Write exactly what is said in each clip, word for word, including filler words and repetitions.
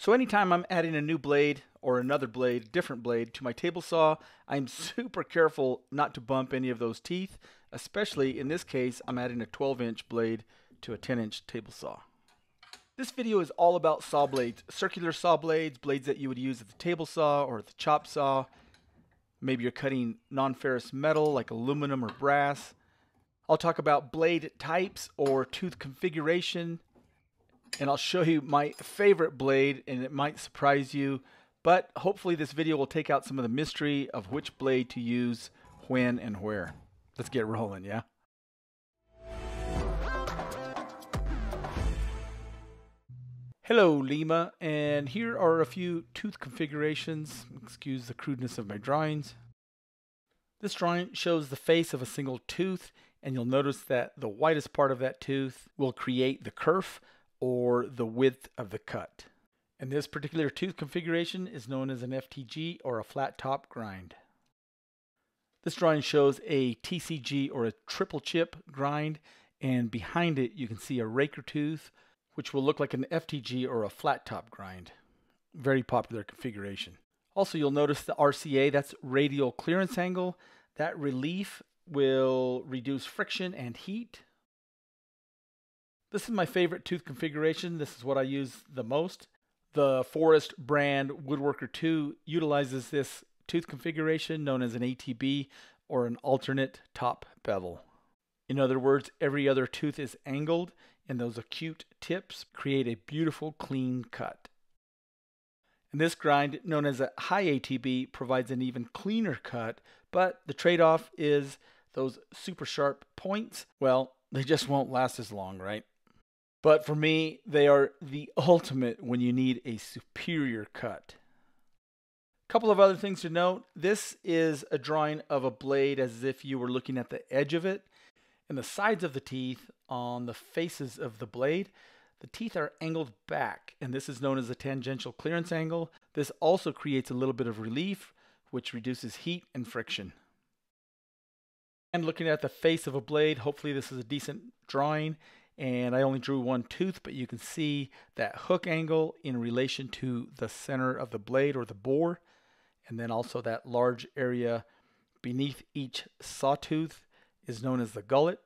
So anytime I'm adding a new blade or another blade, different blade to my table saw, I'm super careful not to bump any of those teeth, especially in this case, I'm adding a twelve inch blade to a ten inch table saw. This video is all about saw blades, circular saw blades, blades that you would use at the table saw or at the chop saw. Maybe you're cutting non-ferrous metal like aluminum or brass. I'll talk about blade types or tooth configuration, and I'll show you my favorite blade, and it might surprise you, but hopefully this video will take out some of the mystery of which blade to use, when and where. Let's get rolling, yeah? Hello Lima, and here are a few tooth configurations. Excuse the crudeness of my drawings. This drawing shows the face of a single tooth, and you'll notice that the widest part of that tooth will create the kerf, or the width of the cut. And this particular tooth configuration is known as an F T G, or a flat top grind. This drawing shows a T C G, or a triple chip grind, and behind it you can see a raker tooth, which will look like an F T G or a flat top grind. Very popular configuration. Also, you'll notice the R C A, that's radial clearance angle. That relief will reduce friction and heat. This is my favorite tooth configuration. This is what I use the most. The Forrest brand Woodworker two utilizes this tooth configuration known as an A T B, or an alternate top bevel. In other words, every other tooth is angled, and those acute tips create a beautiful clean cut. And this grind, known as a high A T B, provides an even cleaner cut, but the trade-off is those super sharp points, well, they just won't last as long, right? But for me, they are the ultimate when you need a superior cut. A couple of other things to note. This is a drawing of a blade as if you were looking at the edge of it, and the sides of the teeth on the faces of the blade, the teeth are angled back, and this is known as a tangential clearance angle. This also creates a little bit of relief, which reduces heat and friction. And looking at the face of a blade, hopefully this is a decent drawing, and I only drew one tooth, but you can see that hook angle in relation to the center of the blade or the bore, and then also that large area beneath each sawtooth is known as the gullet.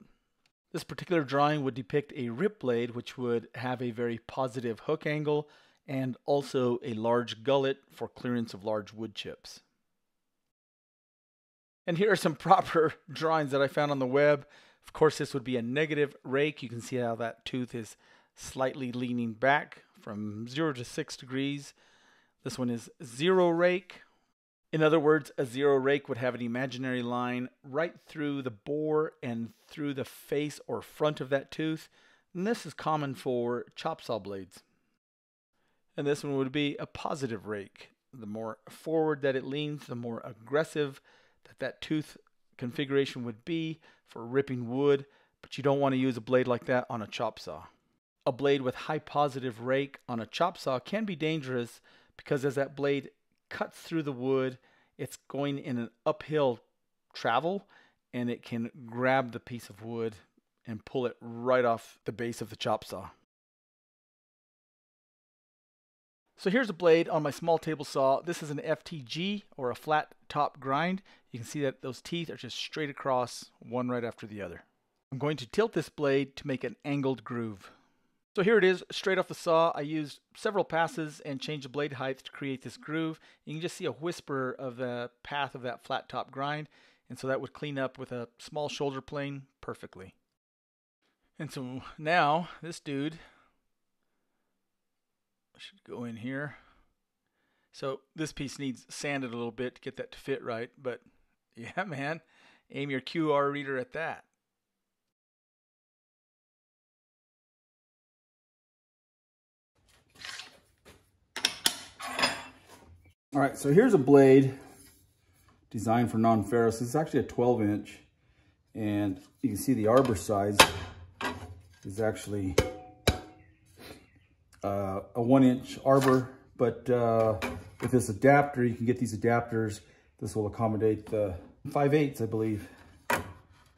This particular drawing would depict a rip blade, which would have a very positive hook angle and also a large gullet for clearance of large wood chips. And here are some proper drawings that I found on the web. Of course, this would be a negative rake. You can see how that tooth is slightly leaning back from zero to six degrees. This one is zero rake. In other words, a zero rake would have an imaginary line right through the bore and through the face or front of that tooth. And this is common for chop saw blades. And this one would be a positive rake. The more forward that it leans, the more aggressive that that tooth configuration would be for ripping wood, but you don't want to use a blade like that on a chop saw. A blade with high positive rake on a chop saw can be dangerous because as that blade cuts through the wood, it's going in an uphill travel, and it can grab the piece of wood and pull it right off the base of the chop saw. So here's a blade on my small table saw. This is an F T G, or a flat top grind. You can see that those teeth are just straight across, one right after the other. I'm going to tilt this blade to make an angled groove. So here it is, straight off the saw. I used several passes and changed the blade height to create this groove. You can just see a whisper of the path of that flat top grind, and so that would clean up with a small shoulder plane perfectly. And so now, this dude should go in here. So this piece needs sanded a little bit to get that to fit right, but yeah, man, aim your Q R reader at that. All right, so here's a blade designed for non-ferrous. It's actually a twelve inch, and you can see the arbor size is actually uh, a one inch arbor, but uh, with this adapter, you can get these adapters. This will accommodate the five eighths, I believe,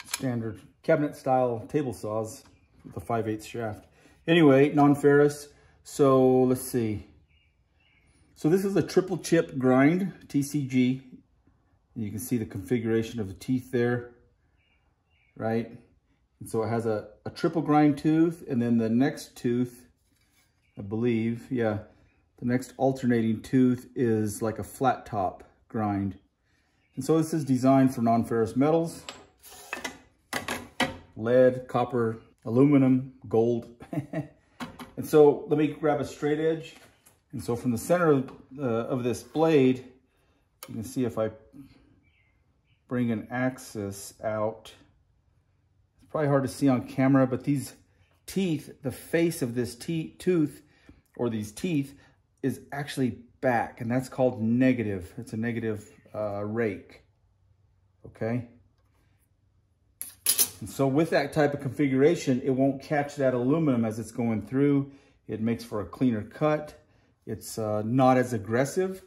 standard cabinet style table saws with a five eighths shaft. Anyway, non-ferrous, so let's see. So this is a triple chip grind, T C G. And you can see the configuration of the teeth there, right? And so it has a, a triple grind tooth, and then the next tooth, I believe, yeah, the next alternating tooth is like a flat top grind. And so this is designed for non-ferrous metals, lead, copper, aluminum, gold. And so let me grab a straight edge. And so from the center of, uh, of this blade, you can see if I bring an axis out, it's probably hard to see on camera, but these teeth, the face of this te tooth or these teeth is actually back, and that's called negative. It's a negative uh, rake, okay? And so with that type of configuration, it won't catch that aluminum as it's going through. It makes for a cleaner cut. It's uh, not as aggressive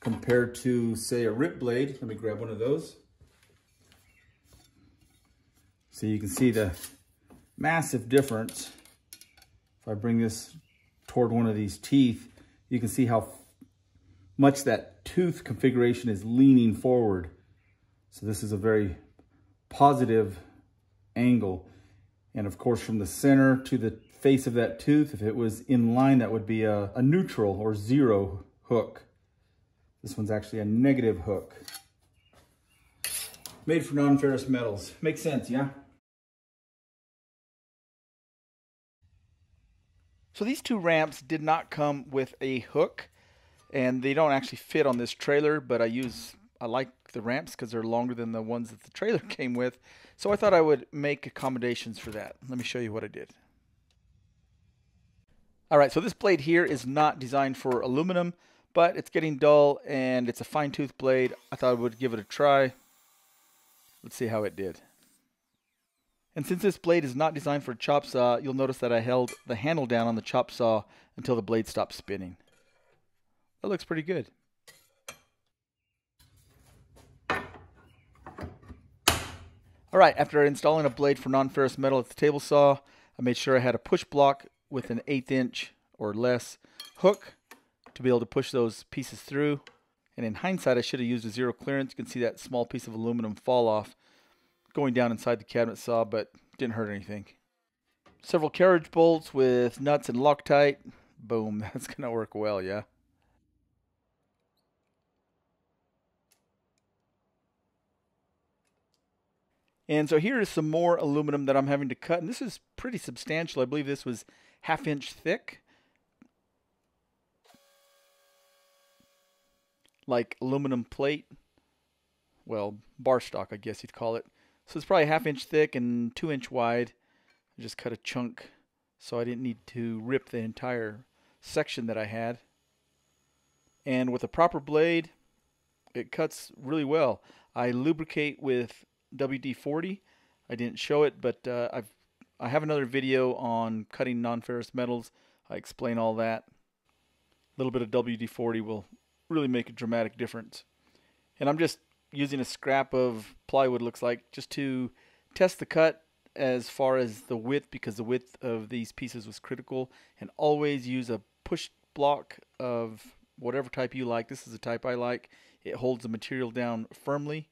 compared to, say, a rip blade. Let me grab one of those. So you can see the massive difference. If I bring this toward one of these teeth, you can see how much that tooth configuration is leaning forward. So this is a very positive angle. And of course, from the center to the face of that tooth, if it was in line, that would be a, a neutral or zero hook. This one's actually a negative hook. Made for non-ferrous metals. Makes sense, yeah? So these two ramps did not come with a hook, and they don't actually fit on this trailer, but I use, I like the ramps because they're longer than the ones that the trailer came with. So I thought I would make accommodations for that. Let me show you what I did. All right, so this blade here is not designed for aluminum, but it's getting dull and it's a fine tooth blade. I thought I would give it a try. Let's see how it did. And since this blade is not designed for a chop saw, you'll notice that I held the handle down on the chop saw until the blade stopped spinning. That looks pretty good. All right, after installing a blade for non-ferrous metal at the table saw, I made sure I had a push block with an eighth inch or less hook to be able to push those pieces through. And in hindsight, I should have used a zero clearance. You can see that small piece of aluminum fall off going down inside the cabinet saw, but didn't hurt anything. Several carriage bolts with nuts and Loctite. Boom, that's gonna work well, yeah. And so here is some more aluminum that I'm having to cut, and this is pretty substantial. I believe this was half inch thick. Like aluminum plate, well, bar stock, I guess you'd call it. So it's probably a half inch thick and two inch wide. I just cut a chunk so I didn't need to rip the entire section that I had. And with a proper blade, it cuts really well. I lubricate with W D forty. I didn't show it, but uh, I've I have another video on cutting non-ferrous metals. I explain all that. A little bit of W D forty will really make a dramatic difference. And I'm just using a scrap of plywood, looks like, just to test the cut as far as the width, because the width of these pieces was critical. And always use a push block of whatever type you like. This is the type I like. It holds the material down firmly,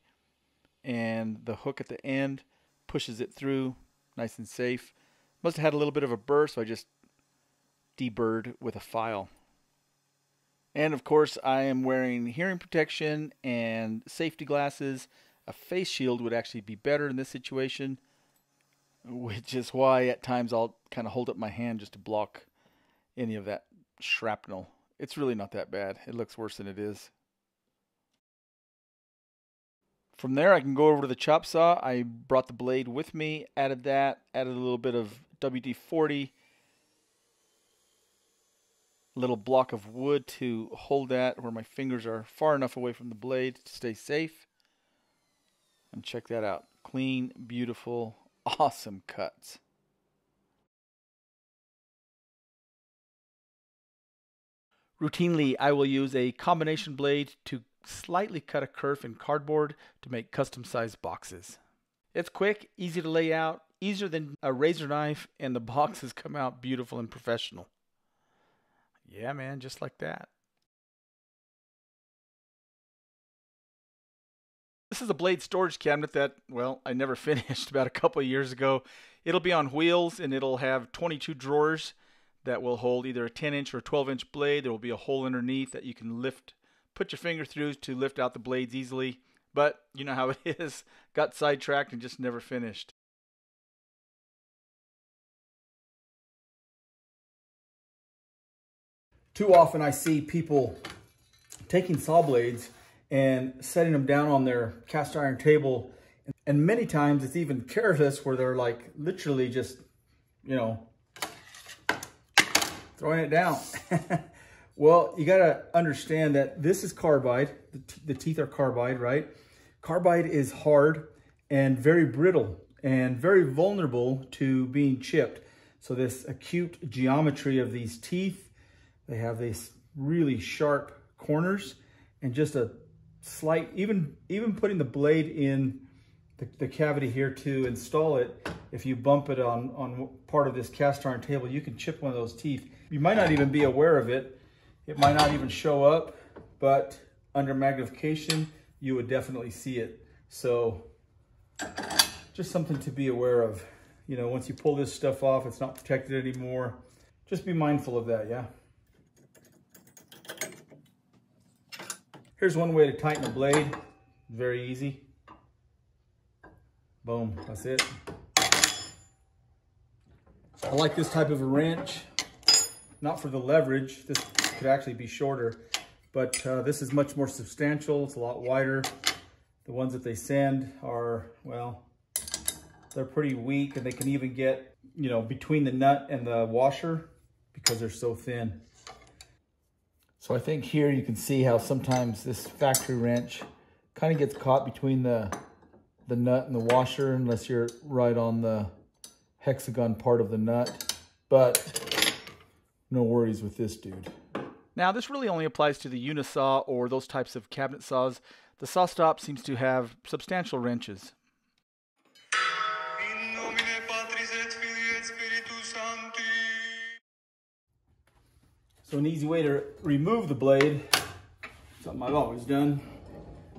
and the hook at the end pushes it through. Nice and safe. Must have had a little bit of a burr, so I just deburred with a file. And of course, I am wearing hearing protection and safety glasses. A face shield would actually be better in this situation, which is why at times I'll kind of hold up my hand just to block any of that shrapnel. It's really not that bad. It looks worse than it is. From there, I can go over to the chop saw. I brought the blade with me, added that, added a little bit of W D forty, a little block of wood to hold that where my fingers are far enough away from the blade to stay safe. And check that out. Clean, beautiful, awesome cuts. Routinely, I will use a combination blade to slightly cut a kerf in cardboard to make custom sized boxes. It's quick, easy to lay out, easier than a razor knife, and the boxes come out beautiful and professional. Yeah, man, just like that. This is a blade storage cabinet that, well, I never finished about a couple of years ago. It'll be on wheels, and it'll have twenty-two drawers that will hold either a ten inch or a twelve inch blade. There will be a hole underneath that you can lift, put your finger through to lift out the blades easily. But you know how it is. Got sidetracked and just never finished. Too often I see people taking saw blades and setting them down on their cast iron table. And many times it's even careless, where they're like literally just, you know, throwing it down. Well, you gotta understand that this is carbide. The, t the teeth are carbide, right? Carbide is hard and very brittle and very vulnerable to being chipped. So this acute geometry of these teeth, they have these really sharp corners, and just a slight, even even putting the blade in the, the cavity here to install it, if you bump it on, on part of this cast iron table, you can chip one of those teeth. You might not even be aware of it. It might not even show up, but under magnification, you would definitely see it. So just something to be aware of. You know, once you pull this stuff off, it's not protected anymore. Just be mindful of that, yeah? Here's one way to tighten a blade. Very easy. Boom, that's it. I like this type of a wrench, not for the leverage. This could actually be shorter, but uh, this is much more substantial. It's a lot wider. The ones that they send are, well, they're pretty weak, and they can even get, you know, between the nut and the washer because they're so thin. So I think here you can see how sometimes this factory wrench kind of gets caught between the, the nut and the washer, unless you're right on the hexagon part of the nut, but no worries with this dude. Now this really only applies to the Unisaw or those types of cabinet saws. The Saw Stop seems to have substantial wrenches. So an easy way to remove the blade, something I've always done,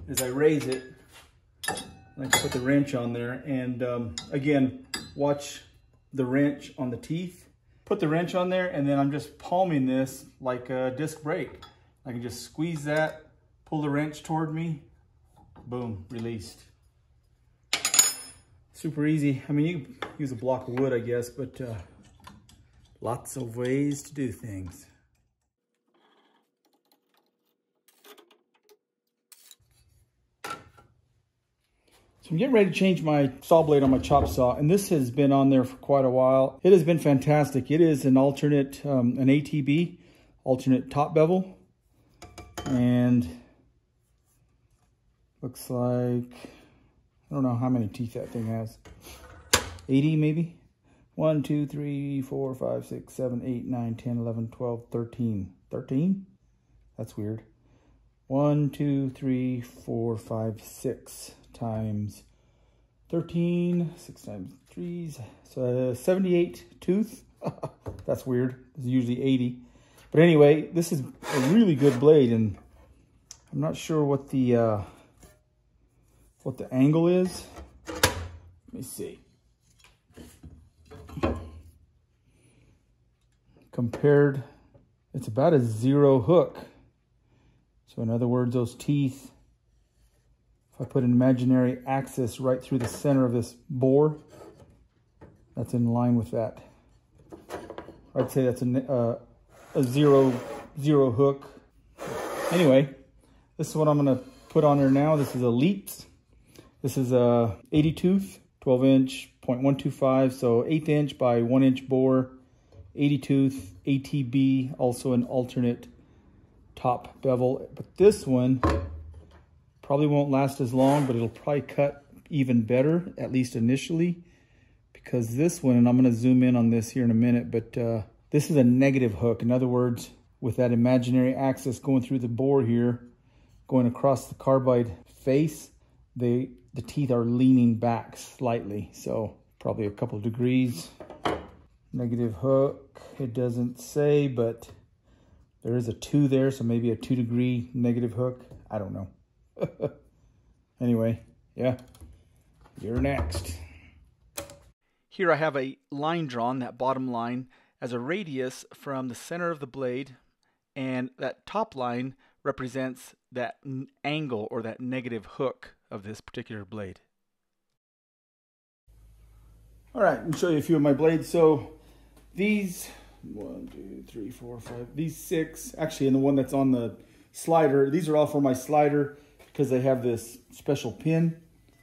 is I raise it, and I put the wrench on there, and um, again, watch the wrench on the teeth. Put the wrench on there, and then I'm just palming this like a disc brake. I can just squeeze that, pull the wrench toward me, boom, released. Super easy. I mean, you can use a block of wood, I guess, but uh, lots of ways to do things. I'm getting ready to change my saw blade on my chop saw, and this has been on there for quite a while. It has been fantastic. It is an alternate, um, an A T B, alternate top bevel, and looks like, I don't know how many teeth that thing has, eighty maybe? one, two, three, four, five, six, seven, eight, nine, ten, eleven, twelve, thirteen. thirteen? That's weird. one, two, three, four, five, six. Times thirteen, six times threes, so seventy-eight tooth. That's weird. It's usually eighty, but anyway, this is a really good blade, and I'm not sure what the uh, what the angle is. Let me see. Compared, it's about a zero hook. So in other words, those teeth. I put an imaginary axis right through the center of this bore. That's in line with that. I'd say that's a, uh, a zero, zero hook. Anyway, this is what I'm gonna put on there now. This is a Leaps. This is a eighty tooth, twelve inch, point one two five, so eighth inch by one inch bore, eighty tooth, A T B, also an alternate top bevel. But this one, probably won't last as long, but it'll probably cut even better, at least initially, because this one, and I'm gonna zoom in on this here in a minute, but uh, this is a negative hook. In other words, with that imaginary axis going through the bore here, going across the carbide face, they, the teeth are leaning back slightly, so probably a couple of degrees. Negative hook, it doesn't say, but there is a two there, so maybe a two degree negative hook, I don't know. anyway, yeah, you're next. Here I have a line drawn, that bottom line, as a radius from the center of the blade, and that top line represents that angle or that negative hook of this particular blade. All right, I'll show you a few of my blades. So these one, two, three, four, five, these six, actually, and the one that's on the slider, these are all for my slider because they have this special pin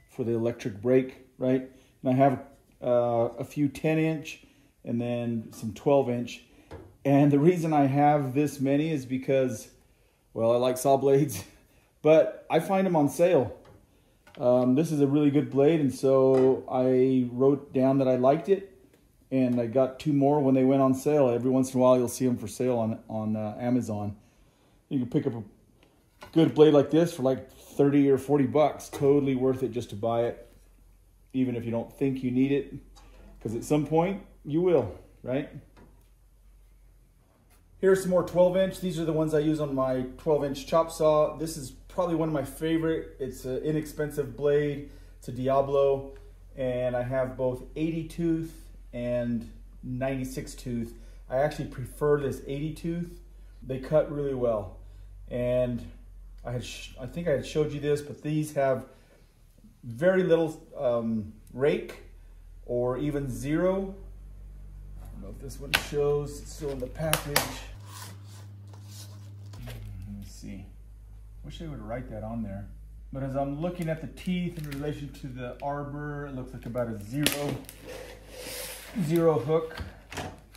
for the electric brake, right? And I have uh, a few ten inch and then some twelve inch. And the reason I have this many is because, well, I like saw blades, but I find them on sale. Um, this is a really good blade, and so I wrote down that I liked it, and I got two more when they went on sale. Every once in a while, you'll see them for sale on, on uh, Amazon. You can pick up a good blade like this for like thirty or forty bucks. Totally worth it just to buy it, even if you don't think you need it, because at some point, you will, right? Here's some more twelve inch. These are the ones I use on my twelve inch chop saw. This is probably one of my favorite. It's an inexpensive blade. It's a Diablo. And I have both eighty tooth and ninety-six tooth. I actually prefer this eighty tooth. They cut really well. And I, had sh I think I had showed you this, but these have very little um, rake or even zero. I don't know if this one shows, it's still in the package. Let me see. Wish they would write that on there. But as I'm looking at the teeth in relation to the arbor, it looks like about a zero, zero hook.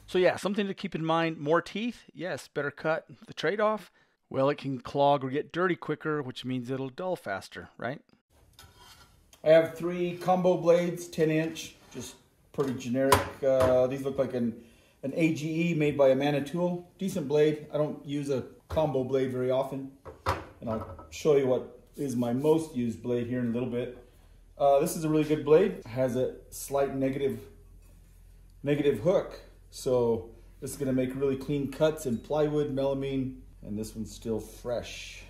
So yeah, something to keep in mind, more teeth, yes, better cut. The trade-off, well, it can clog or get dirty quicker, which means it'll dull faster, right? I have three combo blades, ten inch, just pretty generic. Uh, these look like an, an A G E made by a Manitoul. Decent blade. I don't use a combo blade very often. And I'll show you what is my most used blade here in a little bit. Uh, this is a really good blade. It has a slight negative, negative hook. So this is gonna make really clean cuts in plywood, melamine, and this one's still fresh.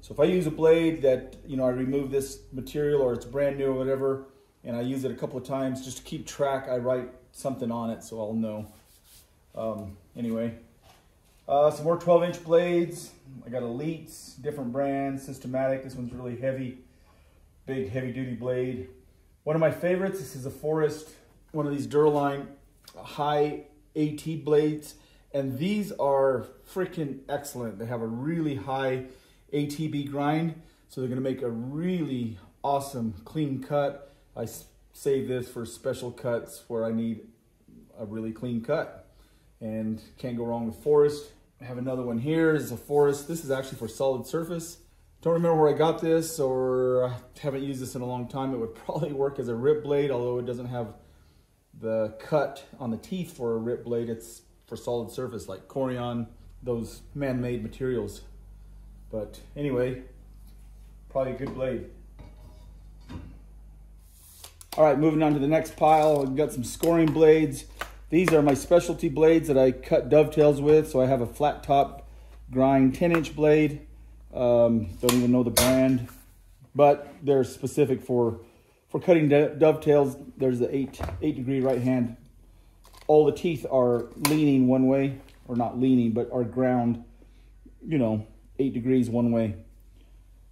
So if I use a blade that, you know, I remove this material or it's brand new or whatever, and I use it a couple of times just to keep track. I write something on it so I'll know. Um, anyway, uh, some more twelve inch blades. I got Elites, different brands, Systematic. This one's really heavy, big heavy duty blade. One of my favorites, this is a Forrest, one of these Durline high AT blades. And these are freaking excellent. They have a really high A T B grind. So they're gonna make a really awesome clean cut. I save this for special cuts where I need a really clean cut, and can't go wrong with Forrest. I have another one here, this is a Forrest. This is actually for solid surface. Don't remember where I got this, or haven't used this in a long time. It would probably work as a rip blade, although it doesn't have the cut on the teeth for a rip blade. It's for solid surface like Corian, those man-made materials. But anyway, probably a good blade. All right, moving on to the next pile. I've got some scoring blades. These are my specialty blades that I cut dovetails with. So I have a flat top grind ten inch blade. Um, don't even know the brand, but they're specific for, for cutting dovetails. There's the eight, eight degree right hand. All the teeth are leaning one way, or not leaning, but are ground, you know, eight degrees one way.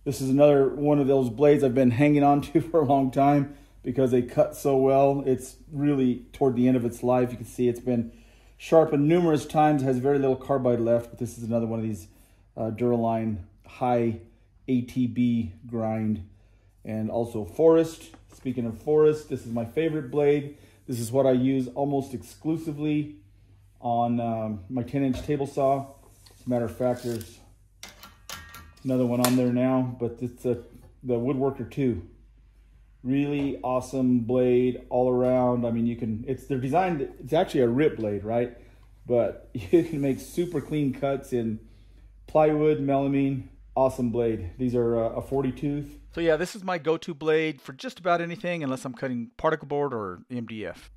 This is another one of those blades I've been hanging on to for a long time, because they cut so well. It's really toward the end of its life. You can see it's been sharpened numerous times, has very little carbide left, but this is another one of these uh, Duraline high A T B grind. And also Forrest, speaking of Forrest, this is my favorite blade. This is what I use almost exclusively on um, my ten inch table saw. As a matter of fact, there's another one on there now, but it's a, the Woodworker two. Really awesome blade all around. I mean, you can, it's, they're designed, it's actually a rip blade, right? But you can make super clean cuts in plywood, melamine. Awesome blade. These are uh, a forty tooth. So yeah, this is my go-to blade for just about anything, unless I'm cutting particle board or M D F.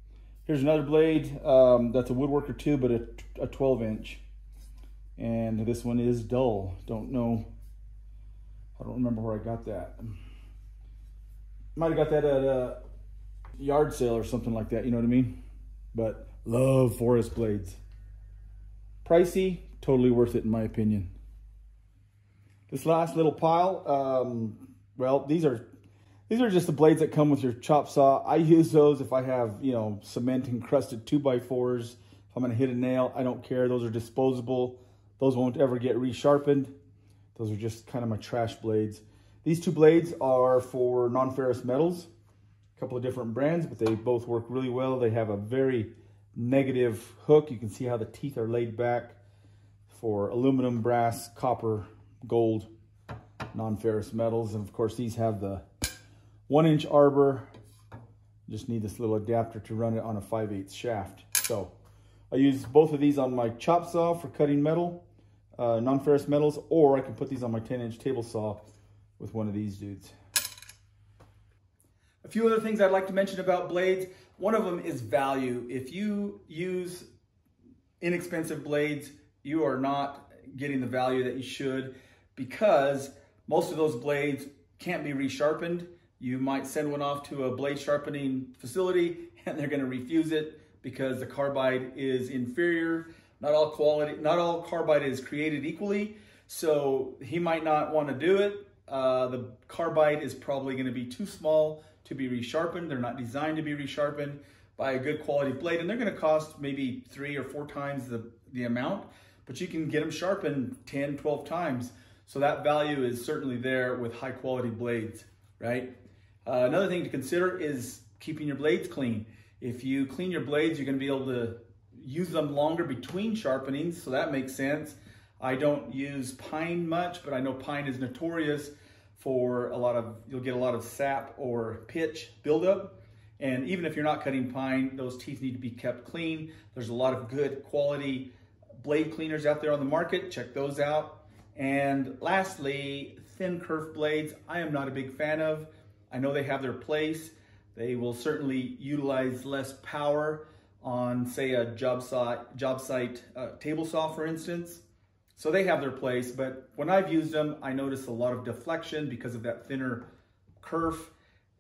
Here's another blade um, that's a Woodworker two, but a, a twelve inch. And this one is dull. Don't know, I don't remember where I got that. Might have got that at a yard sale or something like that, you know what I mean? But love Forrest blades. Pricey, totally worth it in my opinion. This last little pile, um, well, these are these are just the blades that come with your chop saw. I use those if I have, you know, cement encrusted two by fours. If I'm going to hit a nail, I don't care. Those are disposable. Those won't ever get resharpened. Those are just kind of my trash blades. These two blades are for non-ferrous metals. A couple of different brands, but they both work really well. They have a very negative hook. You can see how the teeth are laid back for aluminum, brass, copper, gold, non-ferrous metals. And of course, these have the one inch arbor. Just need this little adapter to run it on a five eighths shaft. So I use both of these on my chop saw for cutting metal, uh, non-ferrous metals, or I can put these on my ten inch table saw with one of these dudes. A few other things I'd like to mention about blades. One of them is value. If you use inexpensive blades, you are not getting the value that you should, because most of those blades can't be resharpened. You might send one off to a blade sharpening facility and they're going to refuse it because the carbide is inferior. Not all quality, not all carbide is created equally. So he might not want to do it. Uh, the carbide is probably going to be too small to be resharpened. They're not designed to be resharpened by a good quality blade, and they're going to cost maybe three or four times the, the amount, but you can get them sharpened ten, twelve times. So that value is certainly there with high quality blades, right? Uh, another thing to consider is keeping your blades clean. If you clean your blades, you're going to be able to use them longer between sharpenings, so that makes sense. I don't use pine much, but I know pine is notorious for a lot of, you'll get a lot of sap or pitch buildup. And even if you're not cutting pine, those teeth need to be kept clean. There's a lot of good quality blade cleaners out there on the market. Check those out. And lastly, thin kerf blades, I am not a big fan of. I know they have their place. They will certainly utilize less power on, say, a job site, job site uh, table saw, for instance. So they have their place, but when I've used them, I notice a lot of deflection because of that thinner kerf,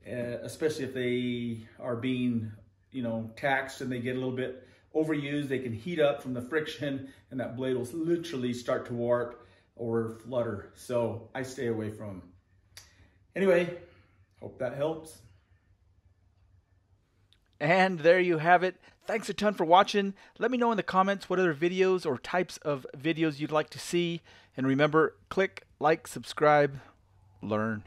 especially if they are being, you know, taxed and they get a little bit overused. They can heat up from the friction and that blade will literally start to warp or flutter. So I stay away from them. Anyway, hope that helps. And there you have it. Thanks a ton for watching. Let me know in the comments what other videos or types of videos you'd like to see. And remember, click, like, subscribe, learn.